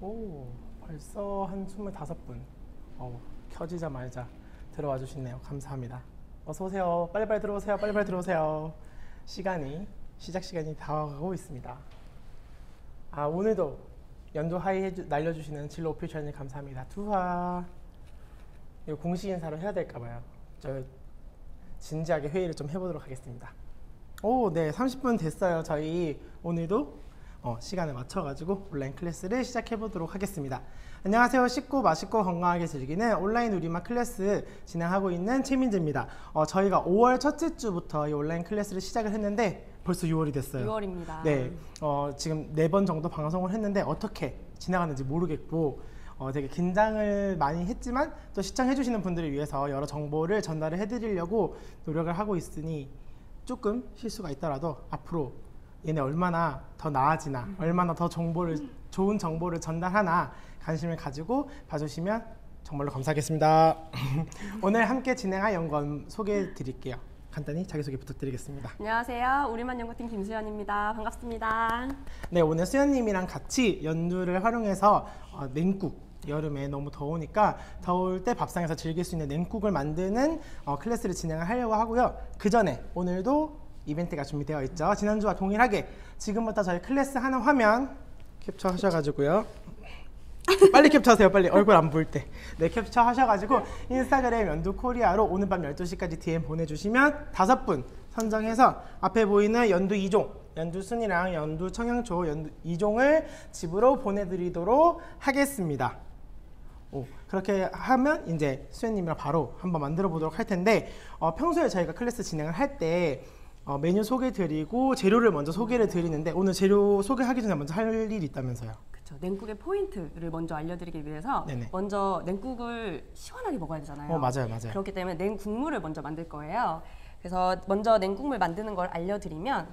오, 벌써 한 25분 켜지자마자 들어와 주시네요. 감사합니다. 어서오세요. 빨리빨리 들어오세요. 빨리빨리 들어오세요. 시작 시간이 다가오고 있습니다. 아, 오늘도 연두 하이 날려주시는 진로 오피셜님 감사합니다. 투하. 이거 공식 인사로 해야 될까봐요. 저 진지하게 회의를 좀 해보도록 하겠습니다. 오, 네, 30분 됐어요. 저희 오늘도 시간에 맞춰가지고 온라인 클래스를 시작해보도록 하겠습니다. 안녕하세요. 쉽고 맛있고 건강하게 즐기는 온라인 우리맛 클래스 진행하고 있는 최민지입니다. 저희가 5월 첫째 주부터 이 온라인 클래스를 시작을 했는데 벌써 6월이 됐어요. 6월입니다. 네, 지금 4번 정도 방송을 했는데 어떻게 지나갔는지 모르겠고 되게 긴장을 많이 했지만 또 시청해주시는 분들을 위해서 여러 정보를 전달을 해드리려고 노력을 하고 있으니 조금 실수가 있더라도 앞으로 얘네 얼마나 더 나아지나 얼마나 더 좋은 정보를 전달하나 관심을 가지고 봐주시면 정말로 감사하겠습니다. 오늘 함께 진행할 연구원 소개해 드릴게요. 간단히 자기소개 부탁드리겠습니다. 안녕하세요. 우리맛 연구팀 김수연입니다. 반갑습니다. 네, 오늘 수연님이랑 같이 연두를 활용해서 냉국, 여름에 너무 더우니까 더울 때 밥상에서 즐길 수 있는 냉국을 만드는 클래스를 진행을 하려고 하고요. 그 전에 오늘도 이벤트가 준비되어 있죠. 지난주와 동일하게 지금부터 저희 클래스 하는 화면 캡처하셔가지고요. 빨리 캡처하세요. 빨리. 얼굴 안 보일 때. 네, 캡처하셔가지고 인스타그램 연두코리아로 오늘 밤 12시까지 DM 보내주시면 5분 선정해서 앞에 보이는 연두 2종, 연두순이랑 연두 청양초, 연두 2종을 집으로 보내드리도록 하겠습니다. 그렇게 하면 이제 수연님이랑 바로 한번 만들어 보도록 할 텐데 평소에 저희가 클래스 진행을 할 때 메뉴 소개 드리고 재료를 먼저 소개를 드리는데 오늘 재료 소개하기 전에 먼저 할 일이 있다면서요? 그렇죠. 냉국의 포인트를 먼저 알려드리기 위해서 네네. 먼저 냉국을 시원하게 먹어야 되잖아요. 맞아요. 그렇기 때문에 냉국물을 먼저 만들 거예요. 그래서 먼저 냉국물 만드는 걸 알려드리면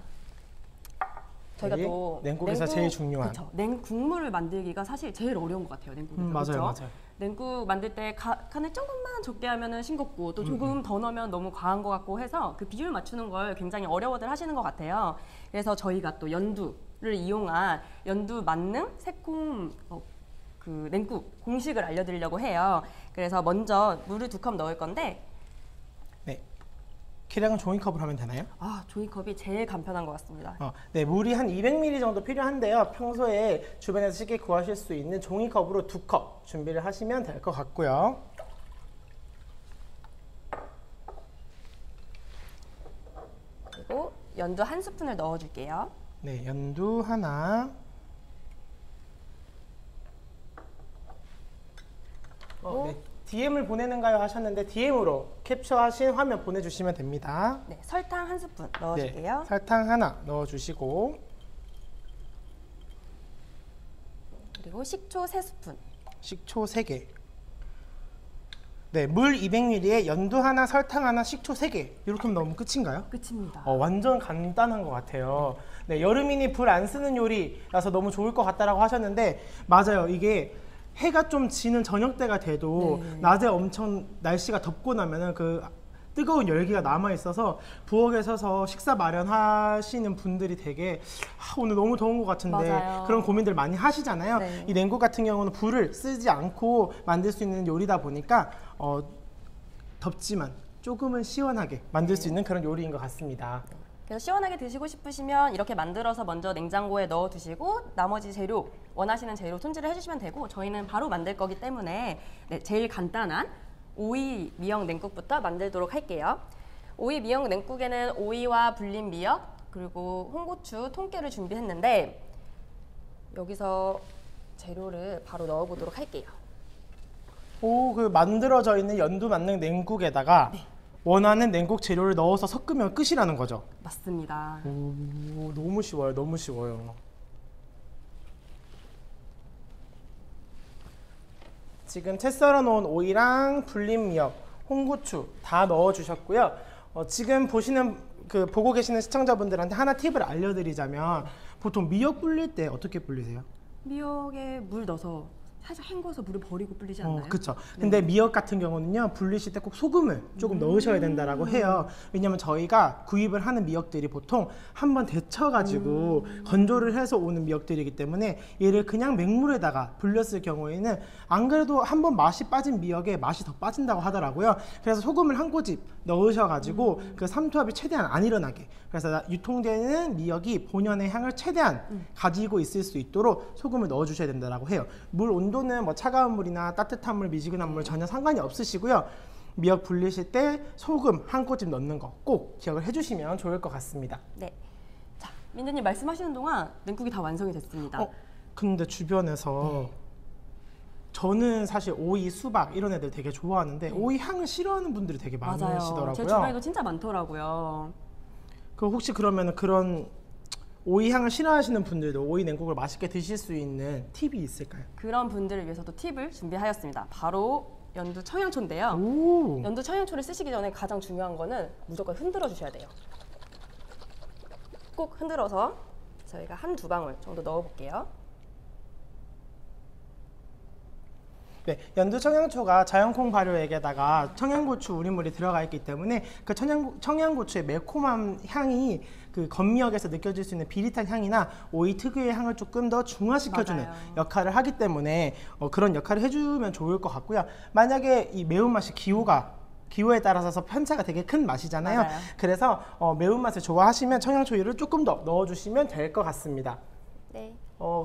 저희가 또 냉국에서 제일 중요한 그쵸. 냉국물을 만들기가 사실 제일 어려운 것 같아요. 냉국에서 맞아요. 냉국 만들 때 간을 조금만 적게 하면은 싱겁고 또 조금 더 넣으면 너무 과한 것 같고 해서 그 비율 맞추는 걸 굉장히 어려워들 하시는 것 같아요. 그래서 저희가 또 연두를 이용한 연두 만능 새콤 그 냉국 공식을 알려드리려고 해요. 그래서 먼저 물을 2컵 넣을 건데 네. 계량은 종이컵으로 하면 되나요? 아, 종이컵이 제일 간편한 것 같습니다. 네, 물이 한 200ml 정도 필요한데요. 평소에 주변에서 쉽게 구하실 수 있는 종이컵으로 2컵 준비를 하시면 될 것 같고요. 그리고 연두 1스푼을 넣어줄게요. 네, 연두 하나. 네. DM을 보내는가요 하셨는데 DM으로 캡처하신 화면 보내주시면 됩니다. 네, 설탕 1스푼 넣어줄게요. 네, 설탕 하나 넣어주시고 그리고 식초 3스푼 식초 3개 네, 물 200ml에 연두 하나, 설탕 하나, 식초 3개 이렇게 넣으면 끝인가요? 끝입니다. 완전 간단한 것 같아요. 네, 여름이니 불 안 쓰는 요리라서 너무 좋을 것 같다라고 하셨는데 맞아요. 이게 해가 좀 지는 저녁때가 돼도 네. 낮에 엄청 날씨가 덥고 나면은 그 뜨거운 열기가 남아있어서 부엌에 서서 식사 마련하시는 분들이 되게 오늘 너무 더운 것 같은데 맞아요. 그런 고민들 많이 하시잖아요. 네. 이 냉국 같은 경우는 불을 쓰지 않고 만들 수 있는 요리다 보니까 덥지만 조금은 시원하게 만들 네. 수 있는 그런 요리인 것 같습니다. 그래서 시원하게 드시고 싶으시면 이렇게 만들어서 먼저 냉장고에 넣어 두시고 나머지 재료, 원하시는 재료 손질을 해주시면 되고 저희는 바로 만들 거기 때문에 네, 제일 간단한 오이 미역 냉국부터 만들도록 할게요. 오이 미역 냉국에는 오이와 불린 미역, 그리고 홍고추, 통깨를 준비했는데 여기서 재료를 바로 넣어 보도록 할게요. 그 만들어져 있는 연두 만능 냉국에다가 네. 원하는 냉국 재료를 넣어서 섞으면 끝이라는 거죠? 맞습니다. 오, 너무 쉬워요. 너무 쉬워요. 지금 채 썰어놓은 오이랑 불린 미역, 홍고추 다 넣어주셨고요. 지금 보고 계시는 시청자분들한테 하나 팁을 알려드리자면 보통 미역 불릴 때 어떻게 불리세요? 미역에 물 넣어서 살짝 헹궈서 물을 버리고 불리지 않나요? 그렇죠. 근데 미역 같은 경우는요, 불리실 때 꼭 소금을 조금 넣으셔야 된다라고 해요. 왜냐면 저희가 구입을 하는 미역들이 보통 한번 데쳐가지고 건조를 해서 오는 미역들이기 때문에 얘를 그냥 맹물에다가 불렸을 경우에는 안 그래도 한번 맛이 빠진 미역에 맛이 더 빠진다고 하더라고요. 그래서 소금을 한 꼬집 넣으셔가지고 그 삼투압이 최대한 안 일어나게, 그래서 유통되는 미역이 본연의 향을 최대한 가지고 있을 수 있도록 소금을 넣어주셔야 된다라고 해요. 물 온도는 뭐 차가운 물이나 따뜻한 물, 미지근한 물 전혀 상관이 없으시고요. 미역 불리실 때 소금 한 꼬집 넣는 거 꼭 기억을 해주시면 좋을 것 같습니다. 네. 자, 민재님 말씀하시는 동안 냉국이 다 완성이 됐습니다. 근데 주변에서 저는 사실 오이, 수박 이런 애들 되게 좋아하는데 오이 향을 싫어하는 분들이 되게 많으시더라고요. 제 주변에도 진짜 많더라고요. 그 혹시 그러면 그런 오이 향을 싫어하시는 분들도 오이 냉국을 맛있게 드실 수 있는 팁이 있을까요? 그런 분들을 위해서도 팁을 준비하였습니다. 바로 연두 청양초인데요. 연두 청양초를 쓰시기 전에 가장 중요한 거는 무조건 흔들어 주셔야 돼요. 꼭 흔들어서 저희가 한두 방울 정도 넣어볼게요. 네, 연두 청양초가 자연콩 발효액에다가 청양고추 우린물이 들어가 있기 때문에 그 청양고추의 매콤한 향이 그 겉미역에서 느껴질 수 있는 비릿한 향이나 오이 특유의 향을 조금 더 중화시켜주는 역할을 하기 때문에 그런 역할을 해주면 좋을 것 같고요. 만약에 이 매운맛이 기호에 따라서 편차가 되게 큰 맛이잖아요. 그래서 매운맛을 좋아하시면 청양초유를 조금 더 넣어주시면 될 것 같습니다. 네.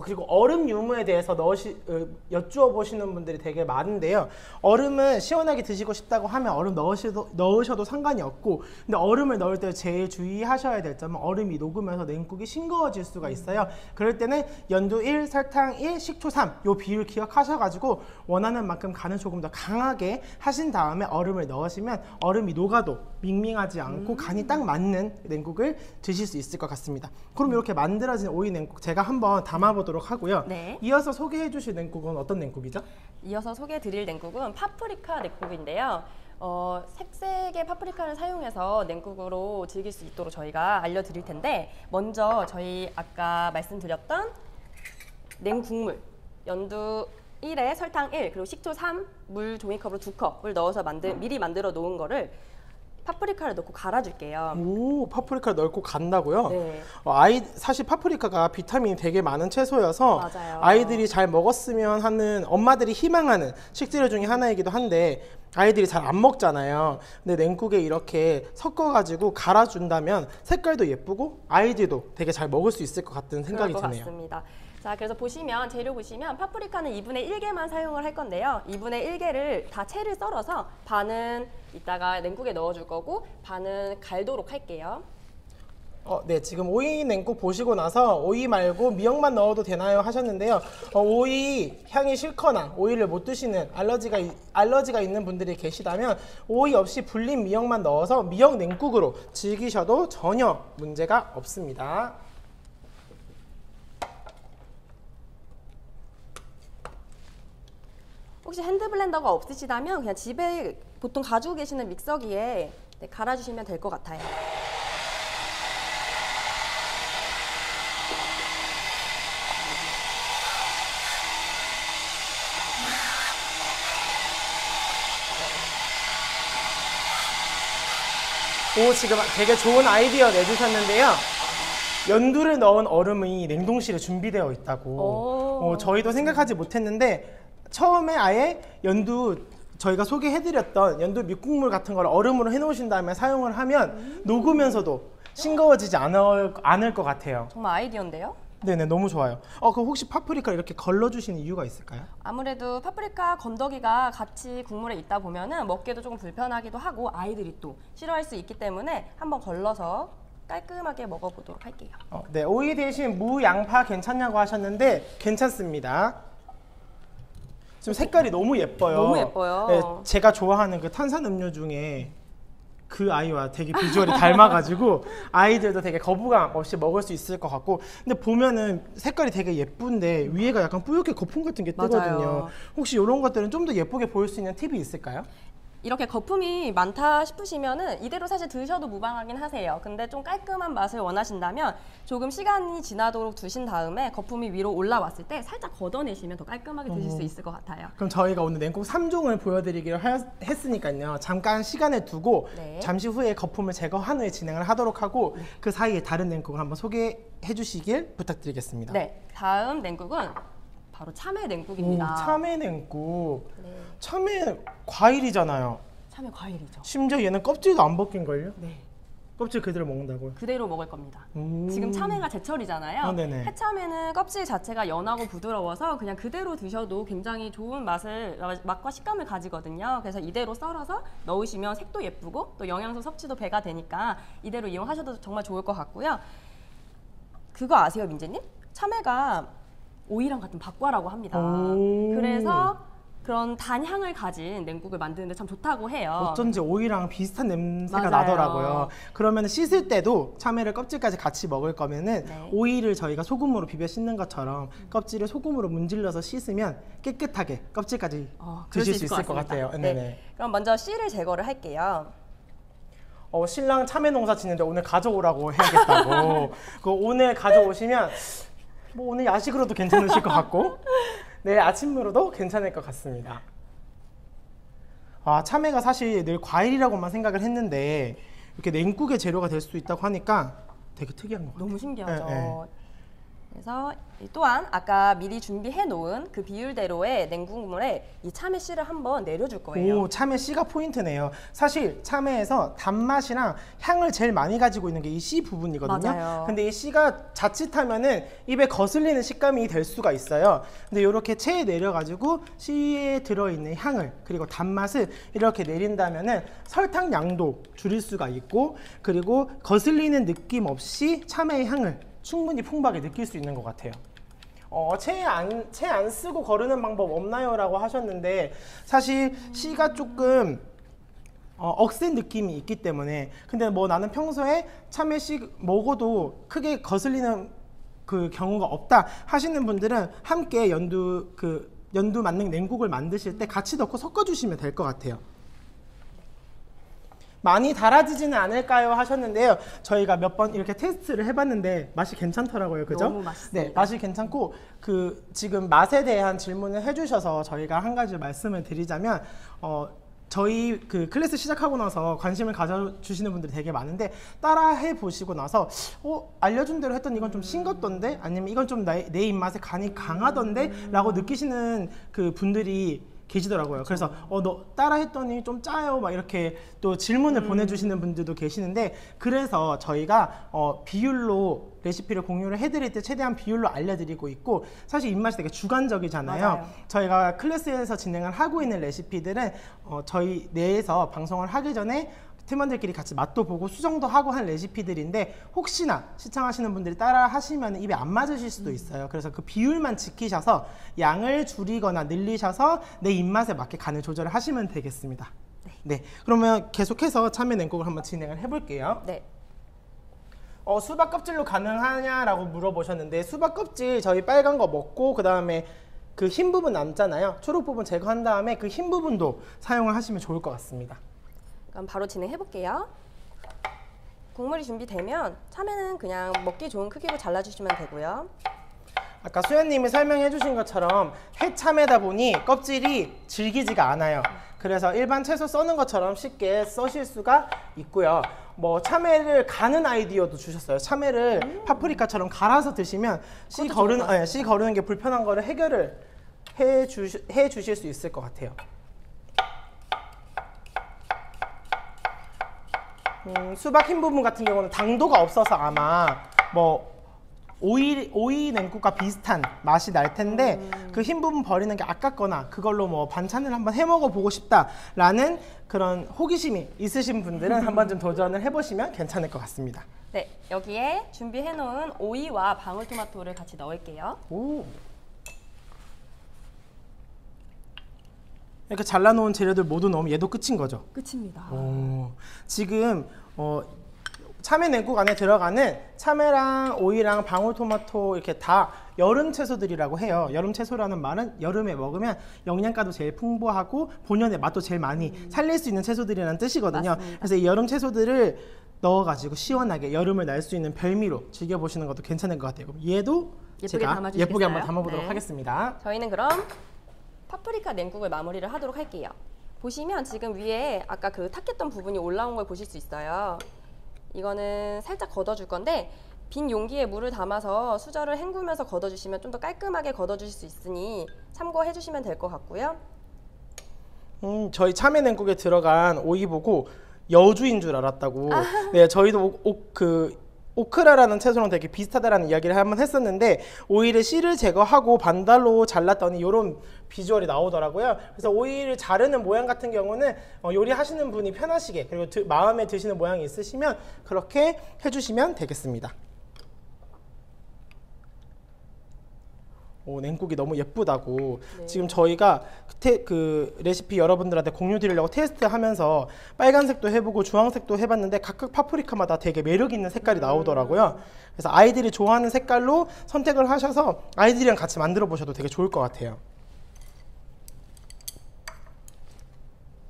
그리고 얼음 유무에 대해서 여쭈어 보시는 분들이 되게 많은데요. 얼음은 시원하게 드시고 싶다고 하면 얼음 넣으셔도 상관이 없고, 근데 얼음을 넣을 때 제일 주의하셔야 될 점은 얼음이 녹으면서 냉국이 싱거워질 수가 있어요. 그럴 때는 연두 1, 설탕 1, 식초 3 요 비율 기억하셔가지고 원하는 만큼 간을 조금 더 강하게 하신 다음에 얼음을 넣으시면 얼음이 녹아도 밍밍하지 않고 간이 딱 맞는 냉국을 드실 수 있을 것 같습니다. 그럼 이렇게 만들어진 오이 냉국 제가 한번 담아보도록 하고요. 네. 이어서 소개해 주실 냉국은 어떤 냉국이죠? 이어서 소개해 드릴 냉국은 파프리카 냉국인데요. 색색의 파프리카를 사용해서 냉국으로 즐길 수 있도록 저희가 알려드릴 텐데, 먼저 저희 아까 말씀드렸던 냉국물 연두 1에 설탕 1 그리고 식초 3 물 종이컵으로 2컵을 넣어서 미리 만들어 놓은 거를 파프리카를 넣고 갈아줄게요. 파프리카를 넣고 간다고요? 네. 사실 파프리카가 비타민이 되게 많은 채소여서 아이들이 잘 먹었으면 하는, 엄마들이 희망하는 식재료 중에 하나이기도 한데 아이들이 잘 안 먹잖아요. 근데 냉국에 이렇게 섞어가지고 갈아준다면 색깔도 예쁘고 아이들도 되게 잘 먹을 수 있을 것 같은 생각이 드네요. 같습니다. 자, 그래서 보시면 재료 보시면 파프리카는 2분의 1개만 사용을 할 건데요. 2분의 1개를 다 채를 썰어서 반은 이따가 냉국에 넣어줄 거고 반은 갈도록 할게요. 네, 지금 오이 냉국 보시고 나서 오이 말고 미역만 넣어도 되나요? 하셨는데요. 오이 향이 싫거나 오이를 못 드시는 알러지가 있는 분들이 계시다면 오이 없이 불린 미역만 넣어서 미역 냉국으로 즐기셔도 전혀 문제가 없습니다. 혹시 핸드블렌더가 없으시다면 그냥 집에 보통 가지고 계시는 믹서기에 갈아주시면 될 것 같아요. 지금 되게 좋은 아이디어 내주셨는데요. 연두를 넣은 얼음이 냉동실에 준비되어 있다고 저희도 생각하지 못했는데, 처음에 아예 저희가 소개해드렸던 연두 밑국물 같은 걸 얼음으로 해놓으신 다음에 사용을 하면 녹으면서도 싱거워지지 않을 것 같아요. 정말 아이디어인데요? 네네, 너무 좋아요. 그럼 혹시 파프리카 이렇게 걸러주시는 이유가 있을까요? 아무래도 파프리카 건더기가 같이 국물에 있다 보면은 먹기도 조금 불편하기도 하고 아이들이 또 싫어할 수 있기 때문에 한번 걸러서 깔끔하게 먹어보도록 할게요. 네, 오이 대신 무, 양파 괜찮냐고 하셨는데 괜찮습니다. 지금 색깔이 너무 예뻐요. 너무 예뻐요. 네, 제가 좋아하는 그 탄산음료 중에 그 아이와 되게 비주얼이 닮아가지고 아이들도 되게 거부감 없이 먹을 수 있을 것 같고, 근데 보면은 색깔이 되게 예쁜데 위에가 약간 뿌옇게 거품 같은 게 뜨거든요. 혹시 이런 것들은 좀 더 예쁘게 보일 수 있는 팁이 있을까요? 이렇게 거품이 많다 싶으시면은 이대로 사실 드셔도 무방하긴 하세요. 근데 좀 깔끔한 맛을 원하신다면 조금 시간이 지나도록 두신 다음에 거품이 위로 올라왔을 때 살짝 걷어내시면 더 깔끔하게 드실 수 있을 것 같아요. 그럼 저희가 오늘 냉국 3종을 보여드리기로 했으니까요. 잠깐 시간을 두고 잠시 후에 거품을 제거한 후에 진행을 하도록 하고 그 사이에 다른 냉국을 한번 소개해 주시길 부탁드리겠습니다. 네, 다음 냉국은 바로 참외 냉국입니다. 참외 냉국. 네. 참외 과일이잖아요. 참외 과일이죠. 심지어 얘는 껍질도 안 벗긴걸요? 네. 껍질 그대로 먹는다고요? 그대로 먹을 겁니다. 지금 참외가 제철이잖아요. 해참외는 껍질 자체가 연하고 부드러워서 그냥 그대로 드셔도 굉장히 좋은 맛을, 맛과 식감을 가지거든요. 그래서 이대로 썰어서 넣으시면 색도 예쁘고 또 영양소 섭취도 배가 되니까 이대로 이용하셔도 정말 좋을 것 같고요. 그거 아세요, 민재님? 참외가 오이랑 같은 박과라고 합니다. 그래서 그런 단향을 가진 냉국을 만드는데 참 좋다고 해요. 어쩐지 오이랑 비슷한 냄새가 나더라고요. 그러면 씻을 때도 참외를 껍질까지 같이 먹을 거면은 오이를 저희가 소금으로 비벼 씻는 것처럼 껍질을 소금으로 문질러서 씻으면 깨끗하게 껍질까지 드실 수 있을 것 같아요. 네. 그럼 먼저 씨를 제거를 할게요. 신랑 참외 농사 짓는데 오늘 가져오라고 해야겠다고. 오늘 가져오시면 뭐 오늘 야식으로도 괜찮으실 것 같고 내일 아침으로도 괜찮을 것 같습니다. 아, 참외가 사실 늘 과일이라고만 생각을 했는데 이렇게 냉국의 재료가 될 수도 있다고 하니까 되게 특이한 것 같아요. 너무 신기하죠. 그래서 또한 아까 미리 준비해 놓은 그 비율대로의 냉국물에 이 참외 씨를 한번 내려줄 거예요. 오, 참외 씨가 포인트네요. 사실 참외에서 단맛이랑 향을 제일 많이 가지고 있는 게 이 씨 부분이거든요. 맞아요. 근데 이 씨가 자칫하면은 입에 거슬리는 식감이 될 수가 있어요. 근데 이렇게 체에 내려가지고 씨에 들어있는 향을 그리고 단맛을 이렇게 내린다면은 설탕 양도 줄일 수가 있고 그리고 거슬리는 느낌 없이 참외의 향을 충분히 풍부하게 느낄 수 있는 것 같아요. 채 안 쓰고 거르는 방법 없나요? 라고 하셨는데 사실 씨가 조금 억센 느낌이 있기 때문에 근데 뭐 나는 평소에 참외 씨 먹어도 크게 거슬리는 그 경우가 없다 하시는 분들은 함께 연두 만능 냉국을 만드실 때 같이 넣고 섞어주시면 될 것 같아요. 많이 달아지지는 않을까요? 하셨는데요. 저희가 몇 번 이렇게 테스트를 해봤는데 맛이 괜찮더라고요. 그죠? 너무 맛있습니다. 네, 맛이 괜찮고 그 지금 맛에 대한 질문을 해주셔서 저희가 한 가지 말씀을 드리자면 저희 그 클래스 시작하고 나서 관심을 가져주시는 분들이 되게 많은데 따라해 보시고 나서 알려준 대로 했던 이건 좀 싱겁던데? 아니면 이건 좀 내 입맛에 간이 강하던데? 라고 느끼시는 그 분들이 계시더라고요. 그래서 너 따라 했더니 좀 짜요 막 이렇게 또 질문을 보내주시는 분들도 계시는데 그래서 저희가 비율로 레시피를 공유를 해드릴 때 최대한 비율로 알려드리고 있고 사실 입맛이 되게 주관적이잖아요. 맞아요. 저희가 클래스에서 진행을 하고 있는 레시피들은 저희 내에서 방송을 하기 전에 팀원들끼리 같이 맛도 보고 수정도 하고 한 레시피들인데 혹시나 시청하시는 분들이 따라 하시면 입에 안 맞으실 수도 있어요. 그래서 그 비율만 지키셔서 양을 줄이거나 늘리셔서 내 입맛에 맞게 간을 조절을 하시면 되겠습니다. 네, 그러면 계속해서 참외 냉국을 한번 진행을 해볼게요. 네. 수박 껍질로 가능하냐라고 물어보셨는데 수박 껍질 저희 빨간 거 먹고 그 다음에 그 흰 부분 남잖아요. 초록 부분 제거한 다음에 그 흰 부분도 사용을 하시면 좋을 것 같습니다. 그럼 바로 진행해 볼게요. 국물이 준비되면 참외는 그냥 먹기 좋은 크기로 잘라주시면 되고요. 아까 수연님이 설명해 주신 것처럼 해참외다 보니 껍질이 질기지가 않아요. 그래서 일반 채소 써는 것처럼 쉽게 써실 수가 있고요. 뭐 참외를 가는 아이디어도 주셨어요. 참외를 파프리카처럼 갈아서 드시면 씨 거르는 게 불편한 거를 해결을 해 주실 수 있을 것 같아요. 수박 흰 부분 같은 경우는 당도가 없어서 아마 뭐 오이 냉국과 비슷한 맛이 날 텐데 그 흰 부분 버리는 게 아깝거나 그걸로 뭐 반찬을 한번 해먹어 보고 싶다라는 그런 호기심이 있으신 분들은 한번 좀 도전을 해보시면 괜찮을 것 같습니다. 네, 여기에 준비해놓은 오이와 방울토마토를 같이 넣을게요. 이렇게 잘라놓은 재료들 모두 넣으면 얘도 끝인 거죠? 끝입니다. 지금 참외 냉국 안에 들어가는 참외랑 오이랑 방울토마토 이렇게 다 여름 채소들이라고 해요. 여름 채소라는 말은 여름에 먹으면 영양가도 제일 풍부하고 본연의 맛도 제일 많이 살릴 수 있는 채소들이라는 뜻이거든요. 맞습니다. 그래서 이 여름 채소들을 넣어가지고 시원하게 여름을 날 수 있는 별미로 즐겨보시는 것도 괜찮을 것 같아요. 그럼 얘도 예쁘게 제가 예쁘게 한번 담아보도록 하겠습니다. 저희는 그럼 파프리카 냉국을 마무리를 하도록 할게요. 보시면 지금 위에 아까 그 탁했던 부분이 올라온 걸 보실 수 있어요. 이거는 살짝 걷어줄 건데 빈 용기에 물을 담아서 수저를 헹구면서 걷어주시면 좀 더 깔끔하게 걷어주실 수 있으니 참고해주시면 될 것 같고요. 저희 참외 냉국에 들어간 오이 보고 여주인 줄 알았다고. 네, 저희도 오크라라는 채소랑 되게 비슷하다라는 이야기를 한번 했었는데 오이를 씨를 제거하고 반달로 잘랐더니 이런 비주얼이 나오더라고요. 그래서 오이를 자르는 모양 같은 경우는 요리하시는 분이 편하시게 그리고 마음에 드시는 모양이 있으시면 그렇게 해주시면 되겠습니다. 오, 냉국이 너무 예쁘다고. 네. 지금 저희가 그 레시피 여러분들한테 공유 드리려고 테스트하면서 빨간색도 해보고 주황색도 해봤는데 각각 파프리카마다 되게 매력 있는 색깔이 나오더라고요. 그래서 아이들이 좋아하는 색깔로 선택을 하셔서 아이들이랑 같이 만들어 보셔도 되게 좋을 것 같아요.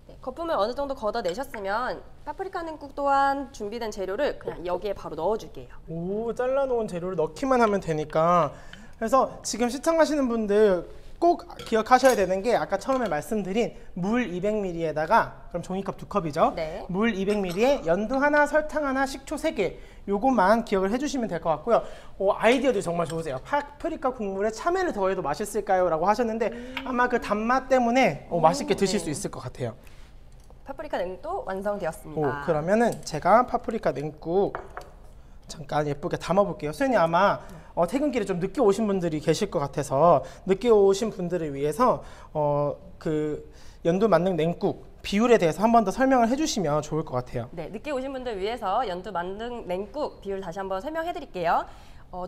네, 거품을 어느 정도 걷어내셨으면 파프리카 냉국 또한 준비된 재료를 그냥 여기에 바로 넣어줄게요. 오, 잘라놓은 재료를 넣기만 하면 되니까. 그래서 지금 시청하시는 분들 꼭 기억하셔야 되는 게 아까 처음에 말씀드린 물 200ml에다가 그럼 종이컵 2컵이죠. 네. 물 200ml에 연두 하나, 설탕 하나, 식초 3개 요것만 기억을 해주시면 될 것 같고요. 아이디어도 정말 좋으세요. 파프리카 국물에 참외를 더해도 맛있을까요? 라고 하셨는데 아마 그 단맛 때문에 맛있게 드실 수 있을 것 같아요. 파프리카 냉국도 완성되었습니다. 그러면은 제가 파프리카 냉국 잠깐 예쁘게 담아볼게요. 수연이 아마 퇴근길에 좀 늦게 오신 분들이 계실 것 같아서 늦게 오신 분들을 위해서 그 연두 만능 냉국 비율에 대해서 한 번 더 설명을 해주시면 좋을 것 같아요. 네, 늦게 오신 분들 위해서 연두 만능 냉국 비율 다시 한번 설명해 드릴게요.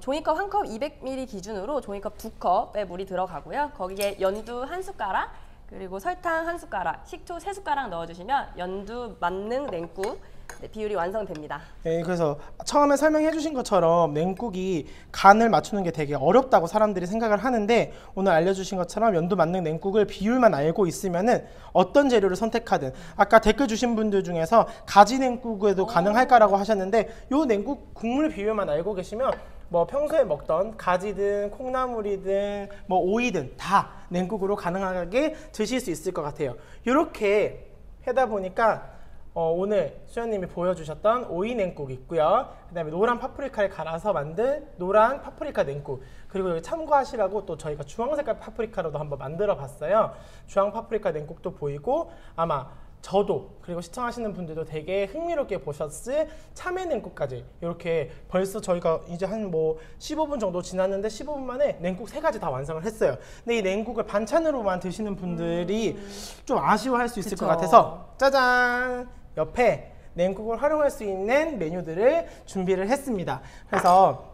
종이컵 1컵 200ml 기준으로 종이컵 2컵에 물이 들어가고요. 거기에 연두 1숟가락 그리고 설탕 1숟가락, 식초 3숟가락 넣어주시면 연두 만능 냉국 네, 비율이 완성됩니다. 네, 그래서 처음에 설명해 주신 것처럼 냉국이 간을 맞추는 게 되게 어렵다고 사람들이 생각을 하는데 오늘 알려주신 것처럼 연두 만능 냉국을 비율만 알고 있으면은 어떤 재료를 선택하든 아까 댓글 주신 분들 중에서 가지 냉국에도 가능할까라고 하셨는데 요 냉국 국물 비율만 알고 계시면 뭐 평소에 먹던 가지든 콩나물이든 뭐 오이든 다 냉국으로 가능하게 드실 수 있을 것 같아요. 이렇게 하다 보니까 오늘 수연님이 보여주셨던 오이 냉국 있고요. 그 다음에 노란 파프리카를 갈아서 만든 노란 파프리카 냉국 그리고 여기 참고하시라고 또 저희가 주황색깔 파프리카로도 한번 만들어 봤어요. 주황 파프리카 냉국도 보이고 아마 저도 그리고 시청하시는 분들도 되게 흥미롭게 보셨을 참외 냉국까지 이렇게 벌써 저희가 이제 한 뭐 15분 정도 지났는데 15분 만에 냉국 3가지 다 완성을 했어요. 근데 이 냉국을 반찬으로만 드시는 분들이 좀 아쉬워할 수 있을 그쵸. 것 같아서 짜잔! 옆에 냉국을 활용할 수 있는 메뉴들을 준비를 했습니다. 그래서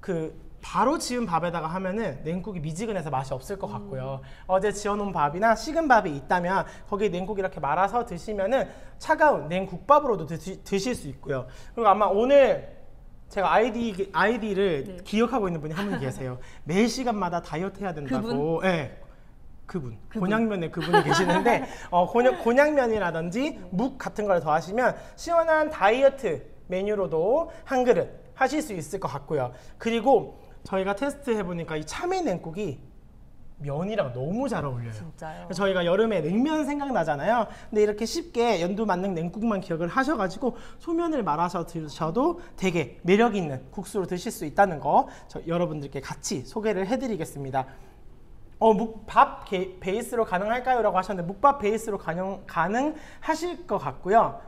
그 바로 지은 밥에다가 하면은 냉국이 미지근해서 맛이 없을 것 같고요. 어제 지어놓은 밥이나 식은 밥이 있다면 거기에 냉국 이렇게 말아서 드시면은 차가운 냉국밥으로도 드실 수 있고요. 그리고 아마 오늘 제가 아이디를 네. 기억하고 있는 분이 한 분 계세요. 매 시간마다 다이어트 해야 된다고. 그분? 네. 그분. 곤약면에 그분이 계시는데 곤약면이라든지 묵 같은 걸 더하시면 시원한 다이어트 메뉴로도 한 그릇 하실 수 있을 것 같고요. 그리고 저희가 테스트해보니까 이 참외 냉국이 면이랑 너무 잘 어울려요. 진짜요? 저희가 여름에 냉면 생각나잖아요. 근데 이렇게 쉽게 연두 만능 냉국만 기억을 하셔가지고 소면을 말아서 드셔도 되게 매력 있는 국수로 드실 수 있다는 거 여러분들께 같이 소개를 해드리겠습니다. 묵밥 베이스로 가능할까요? 라고 하셨는데 묵밥 베이스로 가능하실 것 같고요.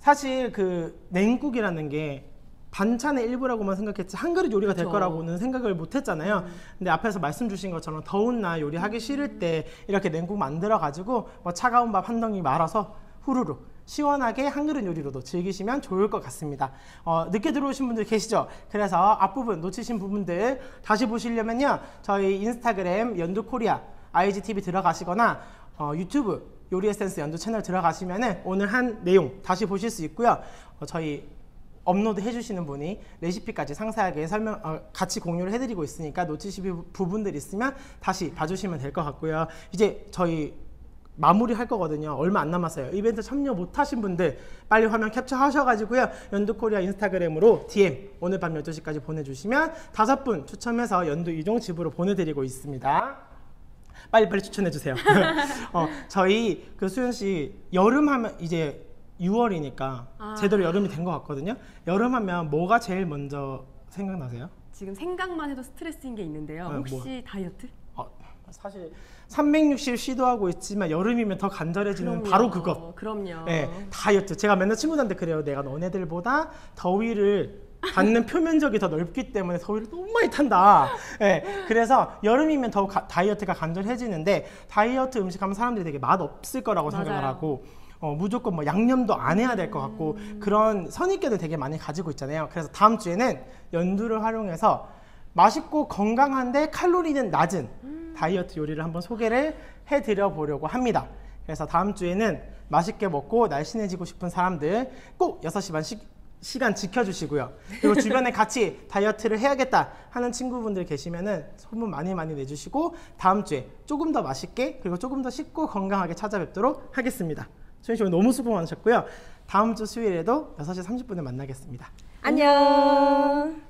사실 그 냉국이라는 게 반찬의 일부라고만 생각했지 한 그릇 요리가 될 거라고는 생각을 못 했잖아요. 근데 앞에서 말씀 주신 것처럼 더운 날 요리하기 싫을 때 이렇게 냉국 만들어 가지고 뭐 차가운 밥 한 덩이 말아서 후루룩 시원하게 한 그릇 요리로도 즐기시면 좋을 것 같습니다. 늦게 들어오신 분들 계시죠? 그래서 앞부분 놓치신 부분들 다시 보시려면요. 저희 인스타그램 연두코리아 IGTV 들어가시거나 유튜브 요리에센스 연두 채널 들어가시면은 오늘 한 내용 다시 보실 수 있고요. 저희 업로드 해주시는 분이 레시피까지 상세하게 설명, 같이 공유를 해드리고 있으니까 놓치신 부분들 있으면 다시 봐주시면 될 것 같고요. 이제 저희 마무리할 거거든요. 얼마 안 남았어요. 이벤트 참여 못하신 분들 빨리 화면 캡처하셔가지고요. 연두코리아 인스타그램으로 DM 오늘 밤 12시까지 보내주시면 5분 추첨해서 연두 2종 집으로 보내드리고 있습니다. 빨리빨리 추천해주세요. 저희 그 수연씨 여름 하면 이제 6월이니까 제대로 여름이 된 것 같거든요. 여름 하면 뭐가 제일 먼저 생각나세요? 지금 생각만 해도 스트레스인 게 있는데요. 혹시 뭐. 다이어트? 사실 360 시도하고 있지만 여름이면 더 간절해지는 그럼요. 바로 그거. 그럼요. 네, 다이어트. 제가 맨날 친구들한테 그래요. 내가 너네들보다 더위를 받는 표면적이 더 넓기 때문에 더위를 너무 많이 탄다. 네, 그래서 여름이면 더 다이어트가 간절해지는데 다이어트 음식하면 사람들이 되게 맛없을 거라고 맞아요. 생각을 하고 무조건 뭐 양념도 안 해야 될 것 같고 그런 선입견을 되게 많이 가지고 있잖아요. 그래서 다음 주에는 연두를 활용해서 맛있고 건강한데 칼로리는 낮은 다이어트 요리를 한번 소개를 해드려 보려고 합니다. 그래서 다음 주에는 맛있게 먹고 날씬해지고 싶은 사람들 꼭 6시 반 시간 지켜주시고요. 그리고 주변에 같이 다이어트를 해야겠다 하는 친구분들 계시면은 소문 많이 내주시고 다음 주에 조금 더 맛있게 그리고 조금 더 쉽고 건강하게 찾아뵙도록 하겠습니다. 수현 씨 오늘 너무 수고 많으셨고요. 다음 주 수요일에도 6시 30분에 만나겠습니다. 안녕.